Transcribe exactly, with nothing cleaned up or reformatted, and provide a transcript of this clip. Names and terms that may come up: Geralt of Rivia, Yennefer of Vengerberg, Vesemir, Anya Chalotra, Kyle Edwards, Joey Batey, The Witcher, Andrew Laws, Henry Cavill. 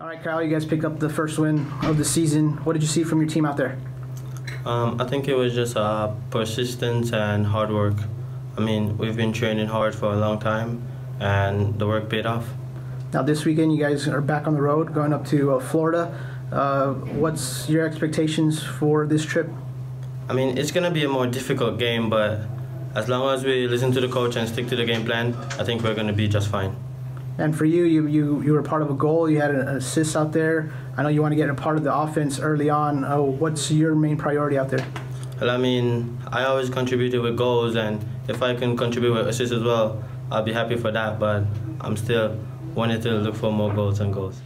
All right, Kyle, you guys picked up the first win of the season. What did you see from your team out there? Um, I think it was just uh, persistence and hard work. I mean, we've been training hard for a long time, and the work paid off. Now this weekend, you guys are back on the road, going up to uh, Florida. Uh, what's your expectations for this trip? I mean, it's going to be a more difficult game, but as long as we listen to the coach and stick to the game plan, I think we're going to be just fine. And for you, you, you, you were part of a goal. You had an assist out there. I know you want to get a part of the offense early on. Uh, what's your main priority out there? Well, I mean, I always contributed with goals, and if I can contribute with assists as well, I'll be happy for that, but I'm still wanting to look for more goals and goals.